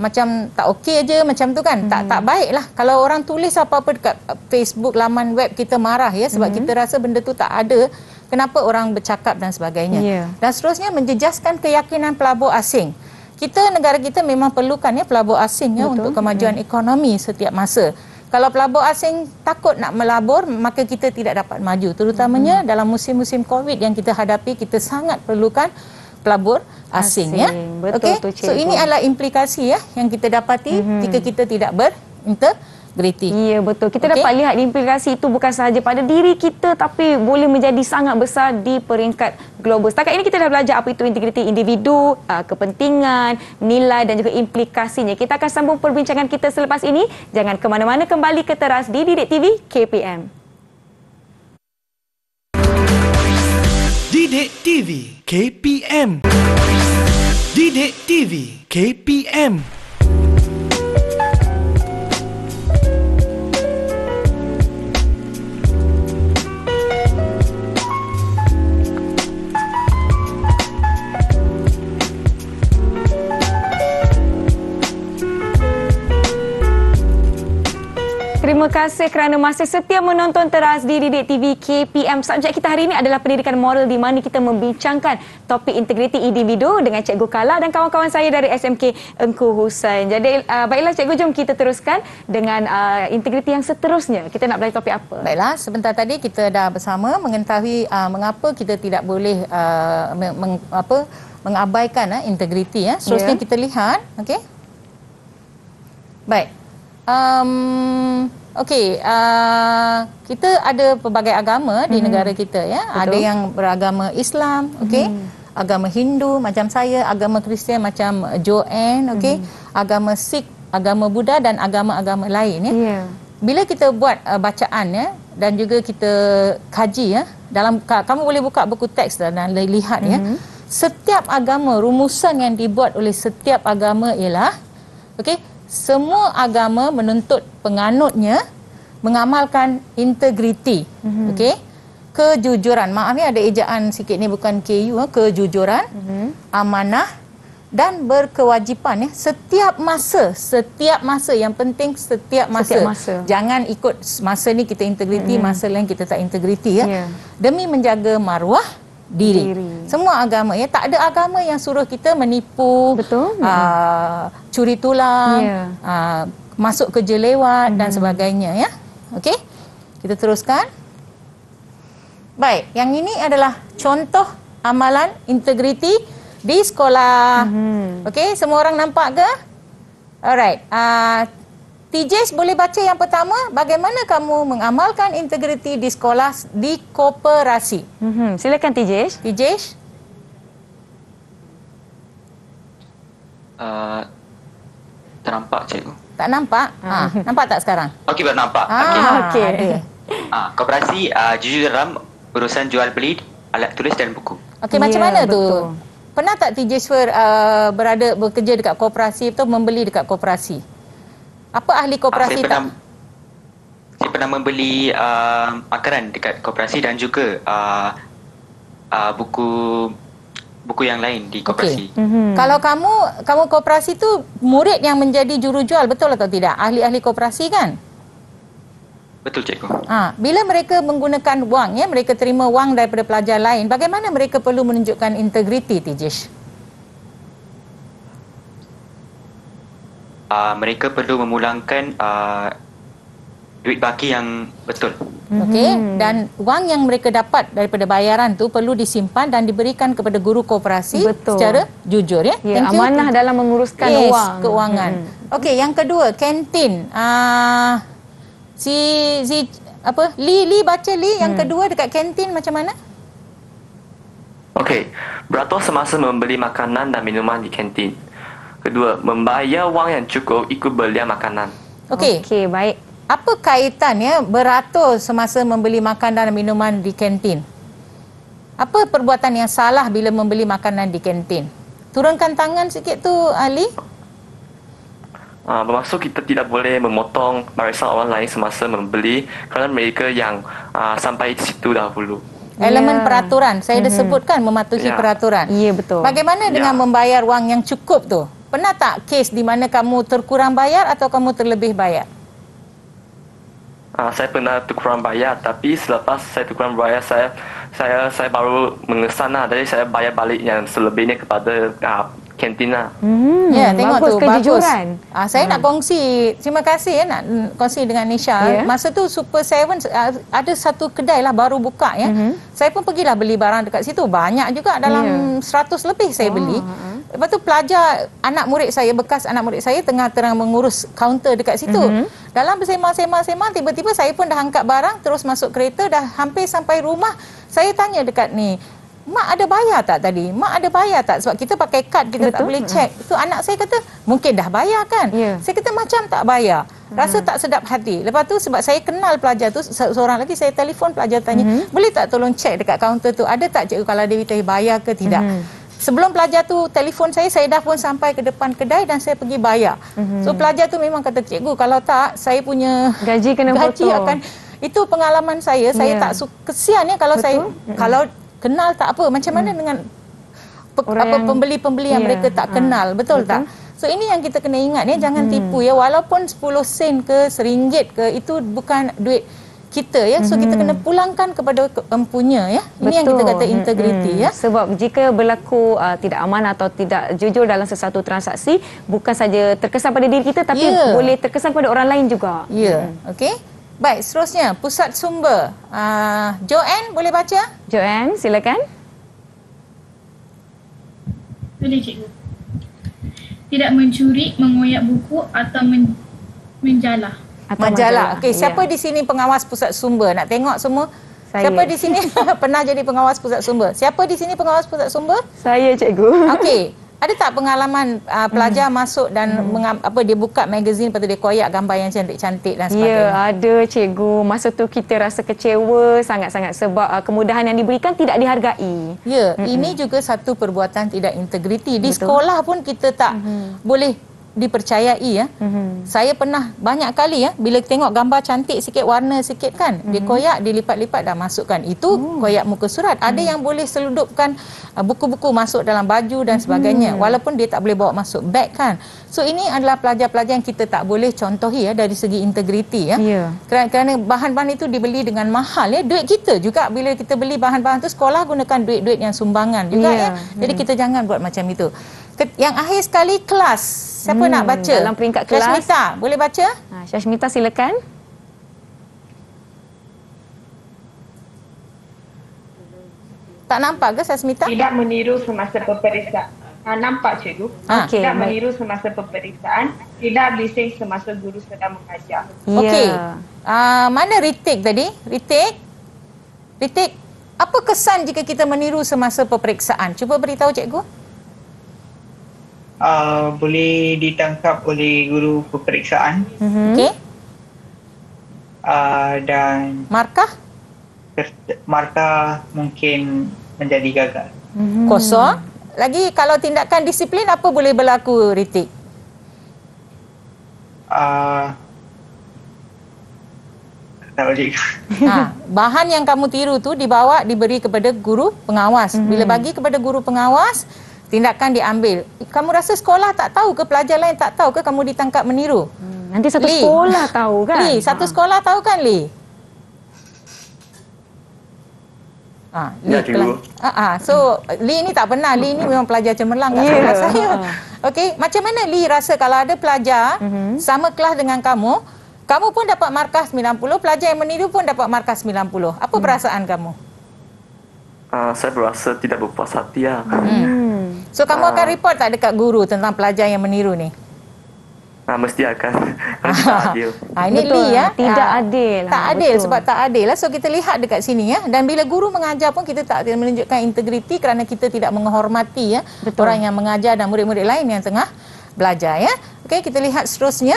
macam tak okey je macam tu kan. Tak baik lah. Kalau orang tulis apa-apa dekat Facebook, laman web kita marah ya. Sebab kita rasa benda tu tak ada. Kenapa orang bercakap dan sebagainya. Dan seterusnya menjejaskan keyakinan pelabur asing. Kita, negara kita memang perlukan ya pelabur asing ya, untuk kemajuan ekonomi setiap masa. Kalau pelabur asing takut nak melabur, maka kita tidak dapat maju. Terutamanya dalam musim-musim COVID yang kita hadapi, kita sangat perlukan pelabur asing. Ya. Betul, so ini adalah implikasi ya yang kita dapati jika kita tidak berintegriti. Ya, betul. Kita dapat lihat implikasi itu bukan sahaja pada diri kita tapi boleh menjadi sangat besar di peringkat global. Setakat ini kita dah belajar apa itu integriti individu, kepentingan, nilai dan juga implikasinya. Kita akan sambung perbincangan kita selepas ini. Jangan ke mana-mana, kembali ke teras di Didik TV KPM. Didik TV KPM. Didik TV KPM. Terima kasih kerana masih setia menonton teras di Didik TV KPM. Subjek kita hari ini adalah pendidikan moral di mana kita membincangkan topik integriti individu dengan Cikgu Kala dan kawan-kawan saya dari SMK Engku Husain. Jadi baiklah Cikgu, jom kita teruskan dengan integriti yang seterusnya. Kita nak belajar topik apa? Baiklah, sebentar tadi kita dah bersama mengetahui mengapa kita tidak boleh mengabaikan integriti ya. Seterusnya kita lihat, okey. Baik. Kita ada pelbagai agama di negara kita ya. Betul. Ada yang beragama Islam, agama Hindu macam saya, agama Kristian macam Joanna, agama Sikh, agama Buddha dan agama-agama lain ya. Bila kita buat bacaan ya dan juga kita kaji ya, dalam kamu boleh buka buku teks dan lihat ya. Setiap agama, rumusan yang dibuat oleh setiap agama ialah semua agama menuntut penganutnya mengamalkan integriti, kejujuran. Maaf ya, ada ejaan sikit ni, bukan KU, kejujuran, amanah dan berkewajipan ya. Setiap masa yang penting setiap masa. Jangan ikut masa ni kita integriti, masa lain kita tak integriti ya. Demi menjaga marwah diri. Semua agama ya, tak ada agama yang suruh kita menipu, curi tulang, masuk kerja lewat dan sebagainya ya. Okey, kita teruskan. Baik, yang ini adalah contoh amalan integriti di sekolah. Okey, semua orang nampak ke? Alright, Tijesh boleh baca yang pertama, bagaimana kamu mengamalkan integriti di sekolah di koperasi. Silakan Tijesh. Nampak, Cikgu? Tak nampak? Ha. Nampak tak sekarang? Okey, baru nampak. Okey. Koperasi jujur dalam urusan jual beli alat tulis dan buku. Okey, macam mana betul. Tu? Pernah tak TJ Chua bekerja dekat koperasi atau membeli dekat koperasi? Apa ahli koperasi tak? Saya pernah membeli makanan dekat koperasi dan juga buku yang lain di koperasi. Okay. Kalau kamu koperasi tu murid yang menjadi jurujual, betul atau tidak? Ahli-ahli koperasi kan? Betul, Cikgu. Bila mereka menggunakan wang, ya, mereka terima wang daripada pelajar lain, bagaimana mereka perlu menunjukkan integriti, Tijesh? Mereka perlu memulangkan duit baki yang betul. Okey, dan wang yang mereka dapat daripada bayaran tu perlu disimpan dan diberikan kepada guru koperasi secara jujur, ya. Amanah dalam menguruskan wang, keuangan. Okey, yang kedua, kantin. Lee baca yang kedua dekat kantin macam mana? Okey, beratur semasa membeli makanan dan minuman di kantin. Kedua, membayar wang yang cukup ikut belian makanan. Okey. Okey, baik. Apa kaitannya beratur semasa membeli makanan dan minuman di kantin? Apa perbuatan yang salah bila membeli makanan di kantin? Turunkan tangan sikit tu, Ali. Bermaksud kita tidak boleh memotong barisan orang lain semasa membeli kerana mereka yang sampai situ dahulu. Elemen peraturan, saya dah sebutkan mematuhi peraturan. Ya, betul. Bagaimana dengan membayar wang yang cukup tu? Pernah tak kes di mana kamu terkurang bayar atau kamu terlebih bayar? Saya pernah terkurang bayar, tapi selepas saya terkurang bayar, saya baru mengesan, jadi saya bayar balik yang selebihnya kepada kantina. Ya, tengok bagus, tu kejujuran. Bagus. Saya nak kongsi. Terima kasih nak kongsi dengan Nisha. Masa tu Super 7 ada satu kedai lah baru buka, ya. Saya pun pergilah beli barang dekat situ. Banyak juga, dalam 100 lebih saya beli. Lepas tu pelajar bekas anak murid saya tengah terang mengurus kaunter dekat situ. Dalam bersema-sema tiba-tiba saya pun dah angkat barang terus masuk kereta, dah hampir sampai rumah. Saya tanya dekat ni, Mak ada bayar tak tadi? Mak ada bayar tak? Sebab kita pakai kad, kita tak boleh cek. So anak saya kata, mungkin dah bayar kan? Saya kata macam tak bayar. Rasa tak sedap hati. Lepas tu sebab saya kenal pelajar tu, seorang lagi saya telefon pelajar tanya, boleh tak tolong cek dekat kaunter tu, ada tak Cikgu Kala Dewi tadi bayar ke tidak? Sebelum pelajar tu telefon saya dah pun sampai ke depan kedai dan saya pergi bayar. So pelajar tu memang kata, Cikgu kalau tak, saya punya gaji kena potong. Itu pengalaman saya, saya tak suka. Kesian ya kalau saya, kalau kenal tak apa, macam mana dengan pembeli-pembeli yang mereka tak kenal, betul tak? So ini yang kita kena ingat, ya, jangan tipu, ya, walaupun 10 sen ke RM1 ke itu bukan duit kita, ya. So kita kena pulangkan kepada empunya, ya. Ini yang kita kata integriti, ya. Sebab jika berlaku tidak amanah atau tidak jujur dalam sesuatu transaksi, bukan saja terkesan pada diri kita tapi boleh terkesan pada orang lain juga. Okey. Baik, seterusnya, pusat sumber. Joanne, boleh baca? Joanne, silakan. Boleh, Cikgu. Tidak mencuri, mengoyak buku atau menjalah. Okey, siapa di sini pengawas pusat sumber? Nak tengok semua? Saya. Siapa di sini pernah jadi pengawas pusat sumber? Siapa di sini pengawas pusat sumber? Saya, Cikgu. Okey. Ada tak pengalaman pelajar masuk dan dia buka magazine, lepas tu dia koyak gambar yang cantik-cantik dan sebagainya? Ya, ada, Cikgu. Masa tu kita rasa kecewa sangat-sangat sebab kemudahan yang diberikan tidak dihargai. Ya, ini juga satu perbuatan tidak integriti. Di sekolah pun kita tak boleh dipercayai, ya. Saya pernah banyak kali, ya, bila tengok gambar cantik sikit, warna sikit kan, dia koyak, dilipat-lipat dah masukkan. Itu koyak muka surat. Ada yang boleh seludupkan buku-buku masuk dalam baju dan sebagainya, walaupun dia tak boleh bawa masuk beg kan. So ini adalah pelajar-pelajar yang kita tak boleh contohi, ya, dari segi integriti, ya. Kerana bahan-bahan itu dibeli dengan mahal, ya. Duit kita juga bila kita beli bahan-bahan tu, sekolah gunakan duit-duit yang sumbangan juga, ya. Jadi kita jangan buat macam itu. Yang akhir sekali, kelas. Siapa nak baca? Dalam peringkat kelas. Shashmita, boleh baca? Shashmita, silakan. Tak nampak ke Shashmita? Tidak meniru semasa peperiksaan. Nampak, Cikgu. Okay, tidak meniru semasa peperiksaan, tidak bising semasa guru sedang mengajar. Okey. Mana Ritik tadi? Ritik, apa kesan jika kita meniru semasa peperiksaan? Cuba beritahu, Cikgu. boleh ditangkap oleh guru peperiksaan. Okey. Dan markah? Markah mungkin menjadi gagal. Kosong. Lagi kalau tindakan disiplin apa boleh berlaku, Ritik? Tak boleh. Bahan yang kamu tiru tu dibawa diberi kepada guru pengawas. Bila bagi kepada guru pengawas, tindakan diambil. Kamu rasa sekolah tak tahu ke, pelajar lain tak tahu ke kamu ditangkap meniru? Nanti satu Lee. Sekolah tahu kan? Lee, satu sekolah tahu kan, Lee? Lee, ya, cikgu. So, Lee ni tak pernah. Lee ni memang pelajar cemerlang kat sekolah saya. Okey, macam mana Lee rasa kalau ada pelajar sama kelas dengan kamu, kamu pun dapat markah 90, pelajar yang meniru pun dapat markah 90. Apa perasaan kamu? Saya berasa tidak berpuas hati lah. So, kamu akan report tak dekat guru tentang pelajar yang meniru ni? Mesti akan. Tidak adil. Ini betul, Lee ya. Tidak adil. Tak adil betul. Sebab tak adil lah. So kita lihat dekat sini ya. Dan bila guru mengajar pun kita tak menunjukkan integriti kerana kita tidak menghormati ya orang yang mengajar dan murid-murid lain yang tengah belajar ya. Okey, kita lihat seterusnya.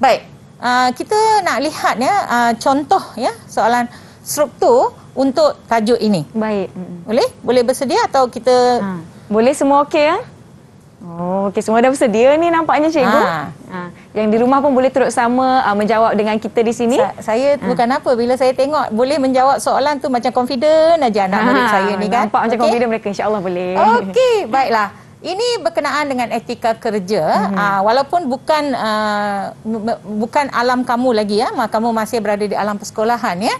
Baik. Kita nak lihat ya contoh ya soalan struktur untuk tajuk ini. Baik. Boleh? Boleh bersedia atau kita boleh semua okey ya? Oh, okey, semua dah bersedia ni nampaknya cikgu. Yang di rumah pun boleh turut sama menjawab dengan kita di sini. Saya bukan apa, bila saya tengok boleh menjawab soalan tu macam confident aja anak murid saya ni kan. Nampak macam confident mereka, insya-Allah boleh. Okey, baiklah. Ini berkenaan dengan etika kerja. Walaupun bukan alam kamu lagi ya, kamu masih berada di alam persekolahan ya.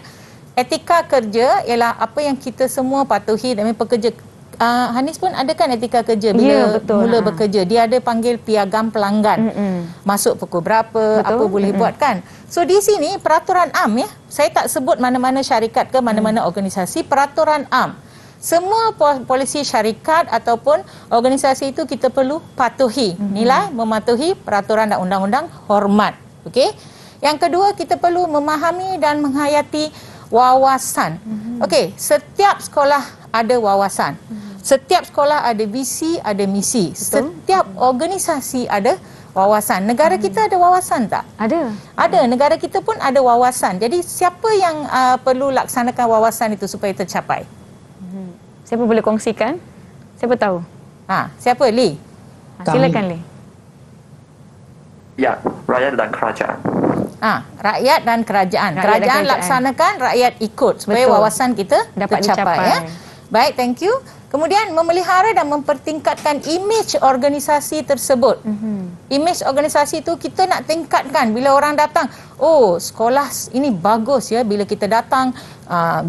Etika kerja ialah apa yang kita semua patuhi dalam pekerja. Hanis pun ada kan etika kerja bila mula bekerja. Dia ada panggil piagam pelanggan. Masuk pukul berapa, apa boleh buat kan. So di sini peraturan am ya. Saya tak sebut mana-mana syarikat ke mana-mana organisasi, peraturan am. Semua polisi syarikat ataupun organisasi itu kita perlu patuhi. Nilai mematuhi peraturan dan undang-undang, hormat. Okey. Yang kedua, kita perlu memahami dan menghayati wawasan. Okey, setiap sekolah ada wawasan. Setiap sekolah ada visi, ada misi. Setiap organisasi ada wawasan. Negara kita ada wawasan tak? Ada. Ada. Negara kita pun ada wawasan. Jadi siapa yang perlu laksanakan wawasan itu supaya tercapai? Siapa boleh kongsikan? Siapa tahu? Siapa? Lee? Silakan, Lee. Ya, rakyat dan kerajaan. Rakyat dan kerajaan. Kerajaan laksanakan, rakyat ikut. Supaya wawasan kita dapat tercapai. Ya. Baik, thank you. Kemudian memelihara dan mempertingkatkan imej organisasi tersebut. Imej organisasi itu kita nak tingkatkan bila orang datang. Oh, sekolah ini bagus ya. Bila kita datang,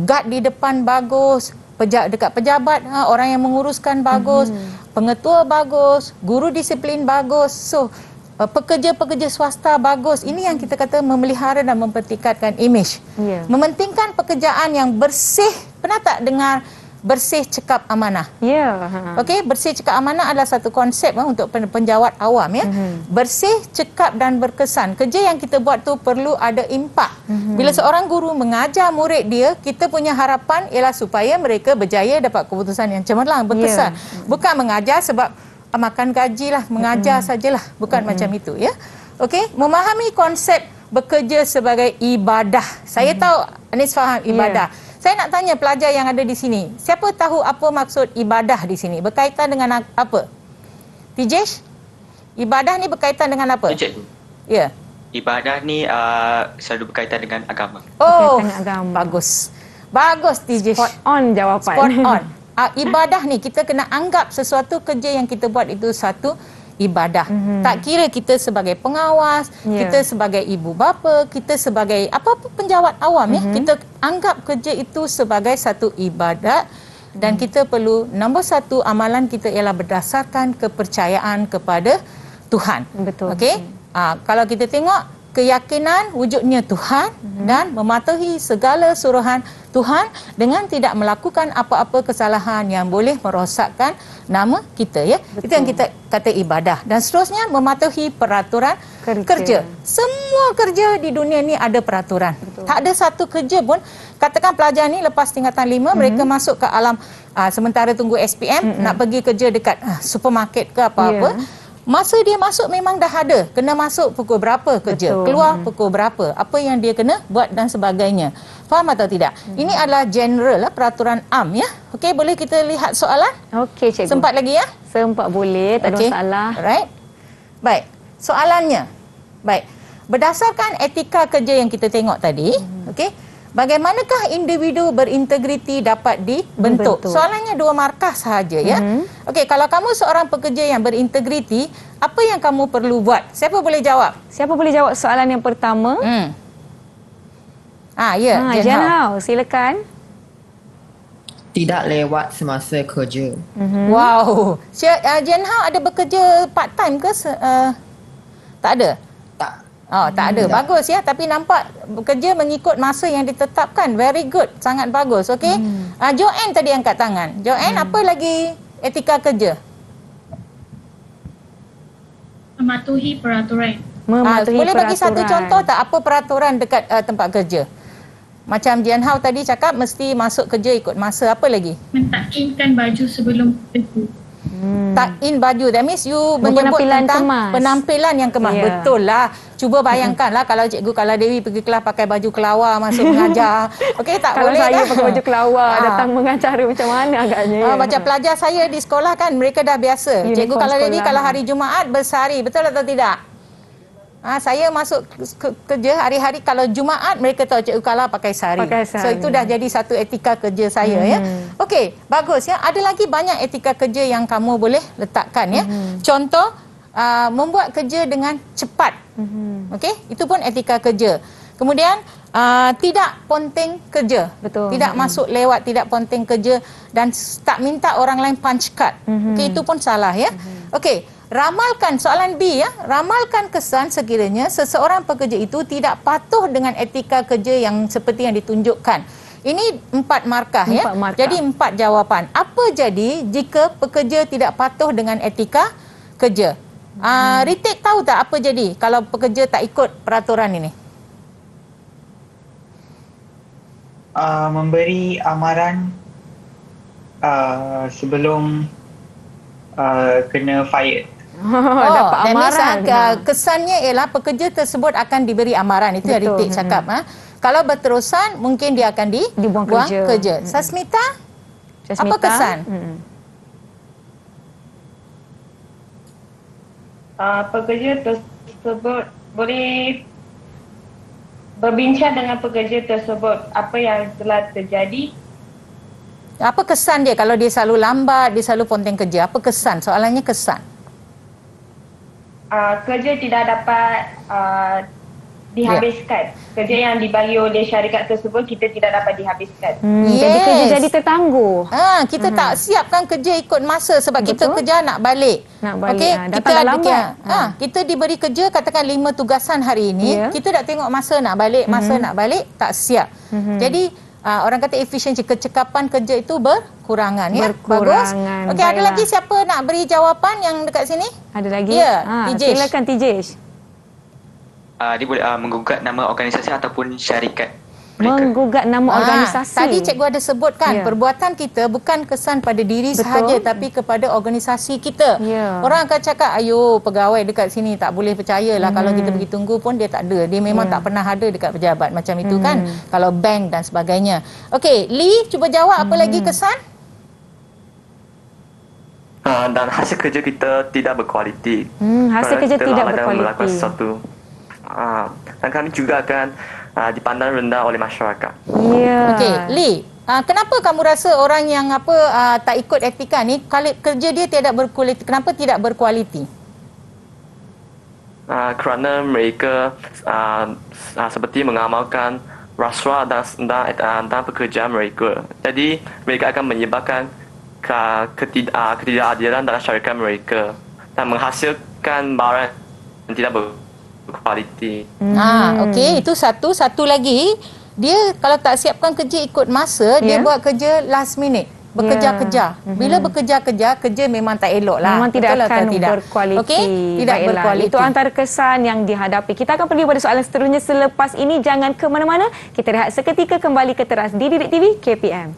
guard di depan bagus, dekat pejabat, orang yang menguruskan bagus, pengetua bagus, guru disiplin bagus. So, pekerja-pekerja swasta bagus. Ini yang kita kata memelihara dan mempertingkatkan imej. Mementingkan pekerjaan yang bersih. Pernah tak dengar bersih, cekap, amanah? Okey, bersih, cekap, amanah adalah satu konsep untuk penjawat awam ya. Bersih, cekap dan berkesan. Kerja yang kita buat tu perlu ada impak. Bila seorang guru mengajar murid dia, kita punya harapan ialah supaya mereka berjaya dapat keputusan yang cemerlang, berkesan. Bukan mengajar sebab makan gaji lah, mengajar sajalah, bukan macam itu ya. Okey, memahami konsep bekerja sebagai ibadah. Saya tahu Anis faham ibadah. Saya nak tanya pelajar yang ada di sini, siapa tahu apa maksud ibadah di sini? Berkaitan dengan apa? Tijesh? Ibadah ni berkaitan dengan apa? Ya. Ibadah ni selalu berkaitan dengan agama. Oh, berkaitan agama. Bagus. Bagus, Tijesh. Spot on jawapan. Spot on. Ibadah ni kita kena anggap sesuatu kerja yang kita buat itu satu ibadah. Tak kira kita sebagai pengawas, kita sebagai ibu bapa, kita sebagai apa-apa penjawat awam ya, kita anggap kerja itu sebagai satu ibadat. Dan kita perlu, nombor satu amalan kita ialah berdasarkan kepercayaan kepada Tuhan. Betul. Okey? Kalau kita tengok keyakinan wujudnya Tuhan dan mematuhi segala suruhan Tuhan dengan tidak melakukan apa-apa kesalahan yang boleh merosakkan nama kita ya. Itu yang kita kata ibadah. Dan seterusnya mematuhi peraturan kerja. Semua kerja di dunia ni ada peraturan. Tak ada satu kerja pun, katakan pelajar ni lepas tingkatan 5 mereka masuk ke alam sementara tunggu SPM nak pergi kerja dekat supermarket ke apa-apa. Masa dia masuk memang dah ada, kena masuk pukul berapa kerja, betul, keluar pukul berapa, apa yang dia kena buat dan sebagainya. Faham atau tidak? Ini adalah general lah, peraturan am ya. Okey, boleh kita lihat soalan? Okey, cikgu. Sempat lagi ya? Sempat boleh, tak ada masalah. Alright. Baik. Soalannya. Baik. Berdasarkan etika kerja yang kita tengok tadi, okey, bagaimanakah individu berintegriti dapat dibentuk? Soalannya 2 markah sahaja ya. Okey, kalau kamu seorang pekerja yang berintegriti, apa yang kamu perlu buat? Siapa boleh jawab? Siapa boleh jawab soalan yang pertama? Jian Hao, silakan. Tidak lewat semasa kerja. Wow. Jian Hao ada bekerja part time ke? Tak ada? Tak. Oh, tak ada. Bagus ya. Tapi nampak bekerja mengikut masa yang ditetapkan. Very good. Sangat bagus. Okey. Joanna tadi angkat tangan. Joanna, apa lagi etika kerja? Mematuhi peraturan. Boleh bagi satu contoh tak, apa peraturan dekat tempat kerja? Macam Jian Hao tadi cakap mesti masuk kerja ikut masa. Apa lagi? Mentak-inkan baju sebelum kerja. Tak in baju. That means you menyebut tentang penampilan yang kemas. Betul lah. Cuba bayangkanlah kalau Cikgu Kala Dewi pergi kelas pakai baju kelawar masuk mengajar. Okey, tak boleh lah. Kalau saya pakai baju kelawar datang mengajar macam mana agaknya. Macam pelajar saya di sekolah kan, mereka dah biasa. Uniform Cikgu Kala Dewi kalau hari Jumaat bersari. Betul atau tidak? Saya masuk kerja hari-hari kalau Jumaat mereka tahu Cikgu Kala pakai sari. So itu dah jadi satu etika kerja saya ya. Okey, bagus ya. Ada lagi banyak etika kerja yang kamu boleh letakkan ya. Contoh membuat kerja dengan cepat. Okey, itu pun etika kerja. Kemudian tidak ponting kerja. Betul. Tidak masuk lewat, tidak ponting kerja dan tak minta orang lain punch card. Okey, itu pun salah ya. Okey. Ramalkan, soalan B ya, ramalkan kesan sekiranya seseorang pekerja itu tidak patuh dengan etika kerja yang seperti yang ditunjukkan. Ini 4 markah ya. Jadi 4 jawapan. Apa jadi jika pekerja tidak patuh dengan etika kerja? Ritik tahu tak apa jadi kalau pekerja tak ikut peraturan ini? Memberi amaran sebelum kena fire. Dapat amaran. Kesannya ialah pekerja tersebut akan diberi amaran. Itu yang Ritik cakap. Kalau berterusan, mungkin dia akan dibuang kerja. Shashmita, apa kesan? Pekerja tersebut boleh berbincang dengan pekerja tersebut apa yang telah terjadi. Apa kesan dia kalau dia selalu lambat, dia selalu ponteng kerja? Apa kesan? Soalannya kesan. Kerja tidak dapat dihabiskan. Kerja yang dibagi oleh syarikat tersebut kita tidak dapat dihabiskan. Jadi kerja jadi tertangguh. Kita tak siapkan kerja ikut masa sebab kita kerja nak balik. Okey, kita diberi kerja katakan 5 tugasan hari ini, kita tak tengok masa nak balik, masa nak balik tak siap. Jadi orang kata efisiensi, kecekapan kerja itu berkurangan ya. Bagus. Okey, ada lagi siapa nak beri jawapan yang dekat sini? Ada lagi. Ya, Tijesh. Silakan Tijesh. Dia boleh menggugat nama organisasi ataupun syarikat. Menggugat nama organisasi. Tadi cikgu ada sebutkan perbuatan kita bukan kesan pada diri sahaja tapi kepada organisasi kita. Orang akan cakap, ayo pegawai dekat sini tak boleh percayalah, kalau kita pergi tunggu pun dia tak ada. Dia memang tak pernah ada dekat pejabat macam itu kan. Kalau bank dan sebagainya. Okey, Lee cuba jawab apa lagi kesan? Dan hasil kerja kita tidak berkualiti. Hasil kerja tidak berkualiti. Melakukan sesuatu. Dan kami juga akan dipandang rendah oleh masyarakat. Okey, Lee, kenapa kamu rasa orang yang tak ikut etika ni kerja dia tidak berkualiti? Kenapa tidak berkualiti? Kerana mereka seperti mengamalkan rasuah dan pekerjaan mereka. Jadi mereka akan menyebabkan ketidakadilan dalam syarikat mereka dan menghasilkan barang yang tidak berkualiti. Okey, itu satu lagi. Dia kalau tak siapkan kerja ikut masa, dia buat kerja last minute, bekerja-kerja. Bila bekerja-kerja, kerja memang tak elok lah. Memang tidak berkualiti. Okey, tidak berkualiti. Itu antara kesan yang dihadapi. Kita akan pergi pada soalan seterusnya selepas ini. Jangan ke mana-mana. Kita rehat seketika, kembali ke teras di Didik TV KPM.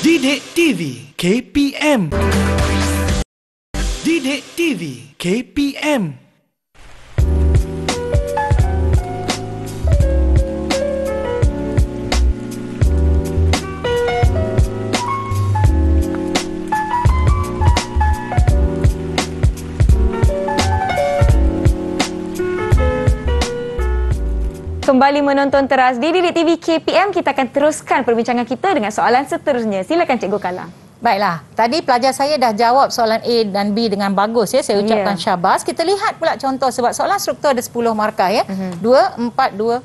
Didik TV KPM. Didik TV KPM. Kembali menonton teras di Didik TV KPM, kita akan teruskan perbincangan kita dengan soalan seterusnya. Silakan Cikgu Kala. Baiklah, tadi pelajar saya dah jawab soalan A dan B dengan bagus ya. Saya ucapkan syabas. Kita lihat pula contoh, sebab soalan struktur ada 10 markah ya. 2, 4, 2.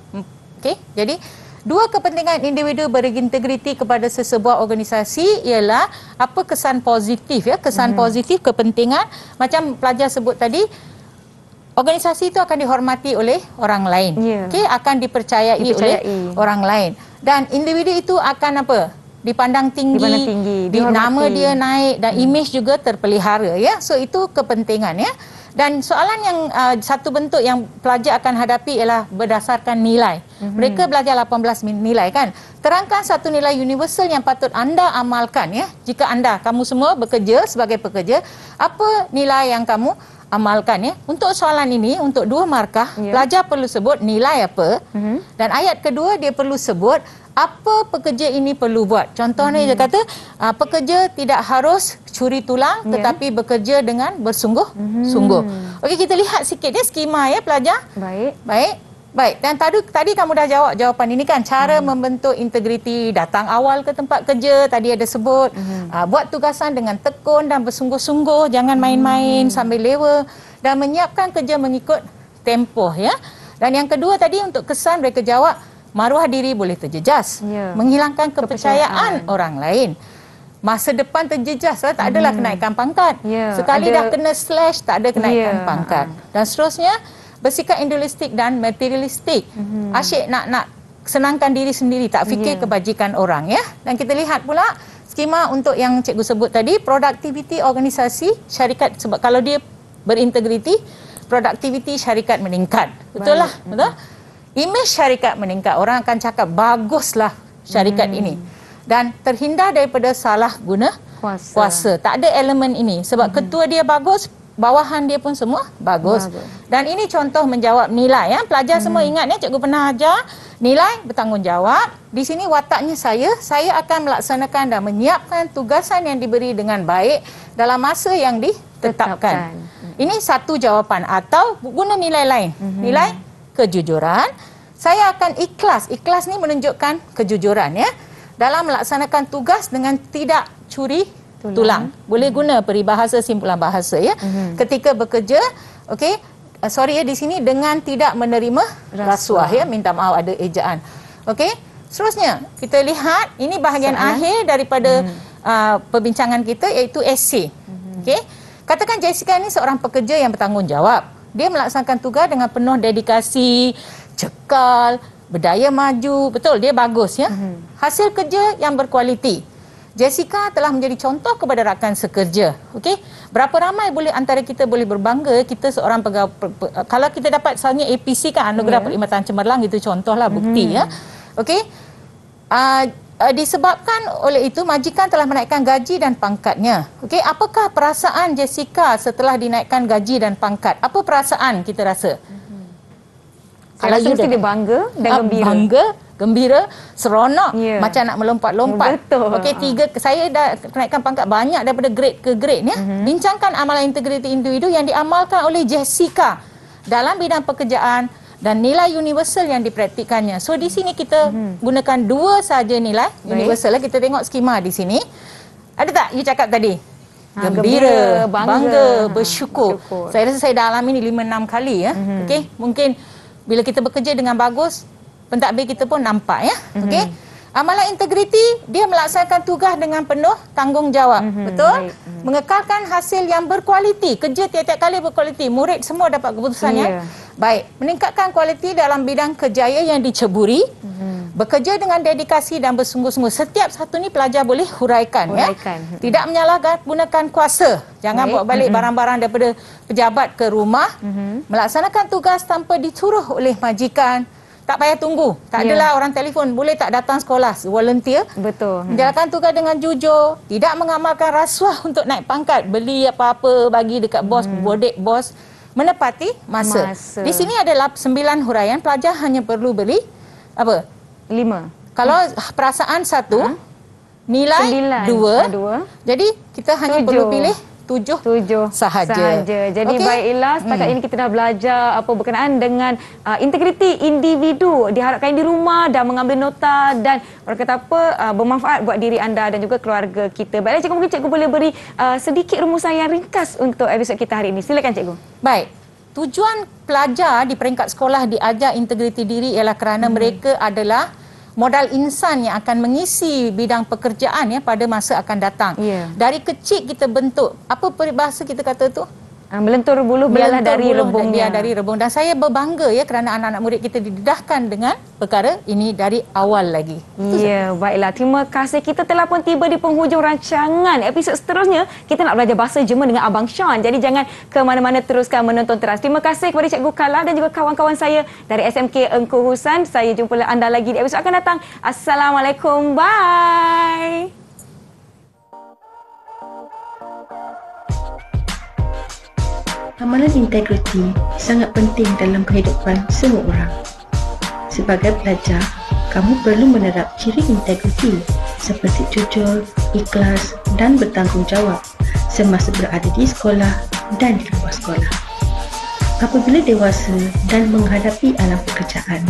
Okey. Jadi dua kepentingan individu berintegriti kepada sesebuah organisasi ialah apa kesan positif ya. Kesan positif kepentingan, macam pelajar sebut tadi, organisasi itu akan dihormati oleh orang lain. Okey, akan dipercayai oleh orang lain. Dan individu itu akan apa? Dipandang tinggi, nama dia naik dan imej juga terpelihara ya. So itu kepentingan ya. Dan soalan yang satu bentuk yang pelajar akan hadapi ialah berdasarkan nilai. Mereka belajar 18 nilai kan. Terangkan satu nilai universal yang patut anda amalkan ya. Jika anda, kamu semua bekerja sebagai pekerja, apa nilai yang kamu amalkan ya. Untuk soalan ini, untuk 2 markah, pelajar perlu sebut nilai apa, dan ayat kedua dia perlu sebut apa pekerja ini perlu buat. Contohnya dia kata pekerja tidak harus curi tulang, tetapi bekerja dengan bersungguh-sungguh. Okey, kita lihat sikit dia skema ya pelajar. Baik. Dan tadi kamu dah jawab jawapan ini kan, cara membentuk integriti, datang awal ke tempat kerja, tadi ada sebut, buat tugasan dengan tekun dan bersungguh-sungguh, jangan main-main sambil lewa, dan menyiapkan kerja mengikut tempoh ya. Dan yang kedua tadi untuk kesan, mereka jawab maruah diri boleh terjejas, menghilangkan kepercayaan orang lain. Masa depan terjejas lah, tak adalah kenaikan pangkat. Sekali dah kena slash, tak ada kenaikan pangkat. Dan seterusnya, bersikap individualistik dan materialistik. Asyik nak senangkan diri sendiri, tak fikir kebajikan orang ya. Dan kita lihat pula skema untuk yang cikgu sebut tadi, produktiviti organisasi syarikat, sebab kalau dia berintegriti, produktiviti syarikat meningkat. Betul lah, betul? Imej syarikat meningkat, orang akan cakap baguslah syarikat ini. Dan terhindar daripada salah guna kuasa. Tak ada elemen ini, sebab ketua dia bagus, bawahan dia pun semua bagus. Dan ini contoh menjawab nilai ya. Pelajar semua ingat ya, cikgu pernah ajar nilai bertanggungjawab. Di sini wataknya saya akan melaksanakan dan menyiapkan tugasan yang diberi dengan baik dalam masa yang ditetapkan. Ini satu jawapan, atau guna nilai lain. Nilai kejujuran, saya akan ikhlas. Ikhlas ni menunjukkan kejujuran ya. Dalam melaksanakan tugas dengan tidak curi tulang. Boleh guna peribahasa, simpulan bahasa ya. Ketika bekerja, okey, sorry ya, di sini dengan tidak menerima rasuah ya. Minta maaf ada ejaan. Okey, seterusnya kita lihat ini bahagian akhir daripada perbincangan kita, iaitu esei. Okey, katakan Jessica ni seorang pekerja yang bertanggungjawab. Dia melaksanakan tugas dengan penuh dedikasi, cekal, berdaya maju. Betul, dia bagus ya. Hasil kerja yang berkualiti. Jessica telah menjadi contoh kepada rakan sekerja. Okey, berapa ramai boleh antara kita boleh berbangga kita seorang pegawai. Kalau kita dapat soalnya APC kan, anugerah perkhidmatan cemerlang, itu contohlah, bukti ya. Okey. Disebabkan oleh itu majikan telah menaikkan gaji dan pangkatnya. Okey, apakah perasaan Jessica setelah dinaikkan gaji dan pangkat? Apa perasaan kita rasa? Kalau you dia bangga dan gembira. Gembira, seronok, macam nak melompat-lompat. Okey, 3 saya dah naikkan pangkat banyak daripada grade ke grade ya. Bincangkan amalan integriti individu yang diamalkan oleh Jessica dalam bidang pekerjaan dan nilai universal yang dipraktikannya. So di sini kita gunakan 2 saja nilai universal. Kita tengok skema di sini. Ada tak you cakap tadi? Gembira, bangga, bersyukur. Saya rasa saya dah alami ni 5-6 kali ya. Okey, mungkin bila kita bekerja dengan bagus, pentadbir kita pun nampak ya. Okey. Amalan integriti, dia melaksanakan tugas dengan penuh tanggungjawab. Betul? Mengekalkan hasil yang berkualiti. Kerja tiap-tiap kali berkualiti. Murid semua dapat keputusan ya. Baik. Meningkatkan kualiti dalam bidang kerjaya yang diceburi. Bekerja dengan dedikasi dan bersungguh-sungguh. Setiap satu ni pelajar boleh huraikan. Ya. Tidak menyalahgunakan kuasa. Jangan bawa balik barang-barang daripada pejabat ke rumah. Melaksanakan tugas tanpa dicuruh oleh majikan. Tak payah tunggu. Tak adalah orang telefon, boleh tak datang sekolah, volunteer. Betul. Menjalankan tugas dengan jujur, tidak mengamalkan rasuah untuk naik pangkat, beli apa-apa bagi dekat bos, bodek bos, menepati masa. Di sini adalah 9 huraian, pelajar hanya perlu beri apa? 5. Kalau perasaan 1, nilai 2. Jadi kita hanya 7. Perlu pilih 7 sahaja. Jadi baiklah, setakat ini kita dah belajar apa berkenaan dengan integriti individu. Diharapkan di rumah dan mengambil nota dan orang kata apa bermanfaat buat diri anda dan juga keluarga kita. Baiklah cikgu, mungkin cikgu boleh beri sedikit rumusan yang ringkas untuk episod kita hari ini. Silakan cikgu. Baik. Tujuan pelajar di peringkat sekolah diajar integriti diri ialah kerana mereka adalah modal insan yang akan mengisi bidang pekerjaan ya pada masa akan datang. Dari kecil kita bentuk, apa peribahasa kita kata tu? Melentur bulu biarlah dari rebung. Dan saya berbangga ya kerana anak-anak murid kita didedahkan dengan perkara ini dari awal lagi. Baiklah. Terima kasih. Kita telah pun tiba di penghujung rancangan. Episod seterusnya kita nak belajar bahasa Jerman dengan abang Sean. Jadi jangan ke mana-mana, teruskan menonton Teras. Terima kasih kepada Cikgu Kala dan juga kawan-kawan saya dari SMK Engku Husain. Saya jumpa anda lagi di episod akan datang. Assalamualaikum. Bye. Amalan integriti sangat penting dalam kehidupan semua orang. Sebagai pelajar, kamu perlu menerap ciri integriti seperti jujur, ikhlas dan bertanggungjawab semasa berada di sekolah dan di luar sekolah. Apabila dewasa dan menghadapi alam pekerjaan,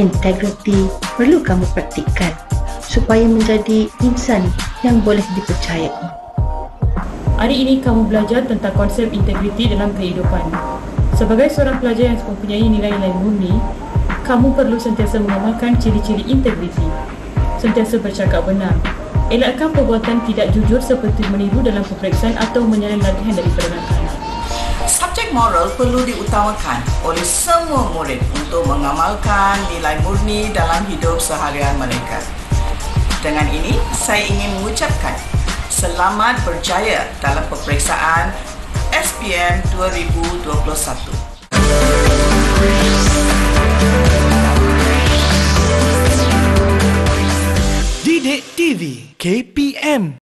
integriti perlu kamu praktikkan supaya menjadi insan yang boleh dipercayai. Hari ini kamu belajar tentang konsep integriti dalam kehidupan. Sebagai seorang pelajar yang mempunyai nilai-nilai murni, kamu perlu sentiasa mengamalkan ciri-ciri integriti. Sentiasa bercakap benar. Elakkan perbuatan tidak jujur seperti meniru dalam peperiksaan atau menyalahi latihan dari perancangan. Subjek moral perlu diutamakan oleh semua murid untuk mengamalkan nilai murni dalam hidup seharian mereka. Dengan ini, saya ingin mengucapkan selamat berjaya dalam peperiksaan SPM 2021. Didik TV KPM.